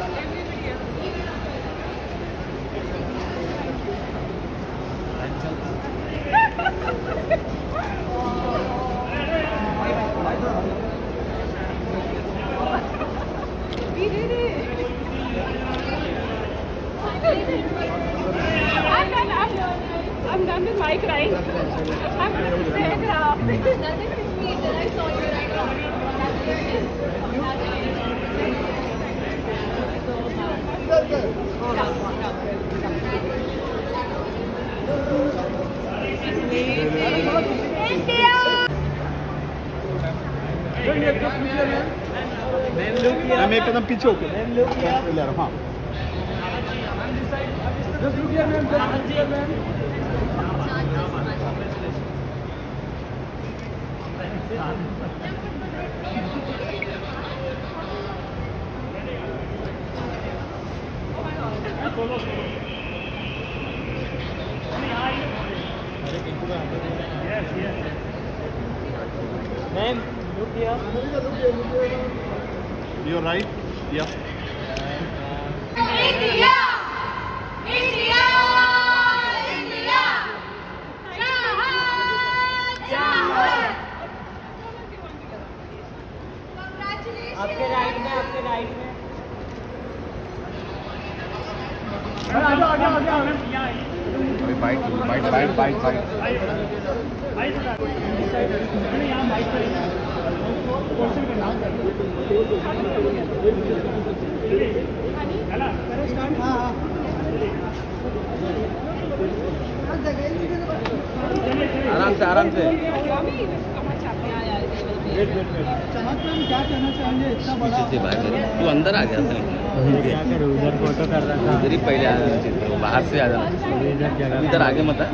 We did it! I'm done with my crying. I'm done with their crap. Nothing with me that I saw you right now. That's where it is. Man, look here. You're right. Yeah. India! India! India! Chahat! Chahat! Congratulations! Aapke right mein. तू अंदर आ गया उधर photo कर रहा था उधर ही पहले आ रहा बाहर से आ रहा इधर आगे मत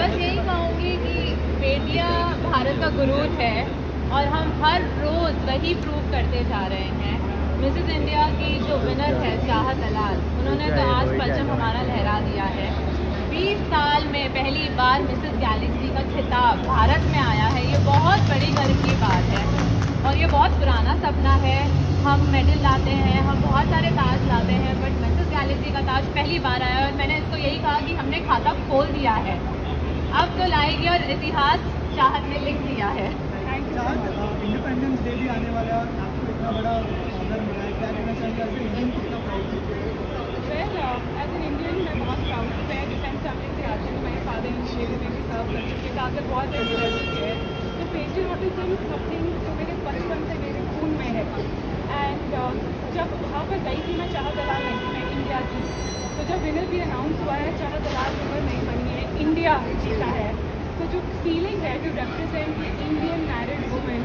बस यही कहूँगी कि बेटियाँ भारत का गुरूर है और हम हर रोज़ वही प्रूव करते जा रहे हैं। मिसेस इंडिया की जो विनर है चाहत दलाल, उन्होंने तो आज परचम हमारा लहरा दिया है। 20 साल में पहली बार मिसेस गैलेक्सी का खिताब भारत में आया है, ये बहुत बड़ी गर्व की बात है और ये बहुत पुराना सपना है। हम मेडल लाते हैं, हम बहुत सारे ताज लाते हैं, बट मिसेस गैलेक्सी का ताज पहली बार आया और मैंने इसको यही कहा कि हमने खाता खोल दिया है, अब तो लाएगी और इतिहास चाहत ने लिख दिया है। इंडिपेंडेंस डे भी आने वाला है और आपको इतना बड़ा ऑनर मिला है, क्या कहना चाहिए आपको? इंडियन कितना प्राउड है? एज एन इंडियन मैं बहुत प्राउड हूँ। मैं डिफेंस फैमिली से आती हूँ, मेरे फादर इंजीनियर में भी सर्व कर चुके हैं, आगे बहुत इंटरेस्ट है। तो पेट्रियटिज्म समथिंग जो मेरे बचपन से मेरे खून में है एंड जब वहाँ पर गई थी मैं चाहत दलाल मैं इंडिया की, तो जब विनर भी अनाउंस हुआ है चाहत दलाल विनर नहीं बनी है, इंडिया जीता है, तो जो फीलिंग है to represent Indian married women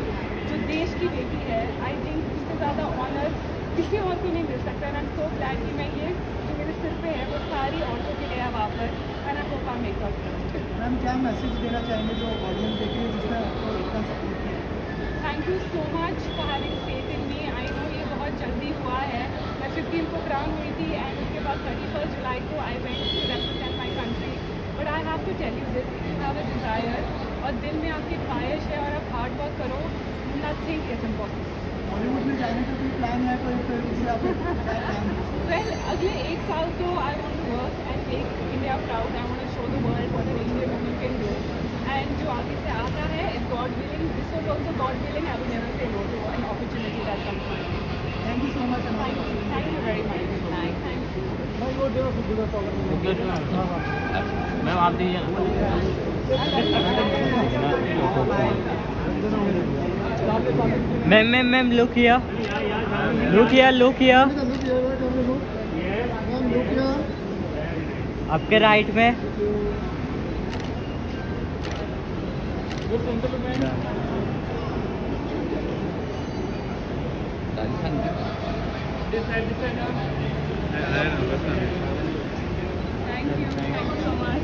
जो देश की बेटी है, आई थिंक उससे ज़्यादा ऑनर किसी और को नहीं मिल सकता। And I am so glad कि मैं ये जो मेरे सिर पे है वो सारी औरतों के लिए अब वापस and I hope I make up for it. Ma'am क्या मैसेज देना चाहेंगे जो ऑडियंस देख रही है जिसने आपको इतना सपोर्ट किया? Thank you so much for having faith in me. I know ये बहुत जल्दी हुआ है, मैं 15 को ग्राउंड हुई थी एंड उसके बाद 31 जुलाई को I went to represent my country. But I have to tell you this, you have a desire और दिल में आपकी ख्वाहिश है और आप हार्ड वर्क करो, नथिंग इज इम्पॉसिबल। हॉलीवुड में जाने का कोई प्लान है? वेल अगले 1 साल तो I want to work and make India proud. I want to show the world what an Indian woman can do and जो आगे से आ रहा है if God willing, this was also God willing, I will never say no to an opportunity that comes my way. Thank you so much. Thank you very much. Ma'am आप दीजिए ma'am look किया आपके right में। Thank you. Thank you so much.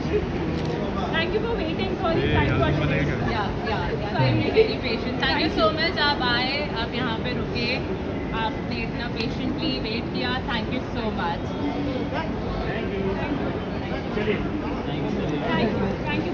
Thank you for waiting. Sorry, yeah, very patient. Thank you so much. आप आए, आप यहाँ पे रुके, आपने इतना patiently wait किया. Thank you so much. Thank you. Thank you. Thank you.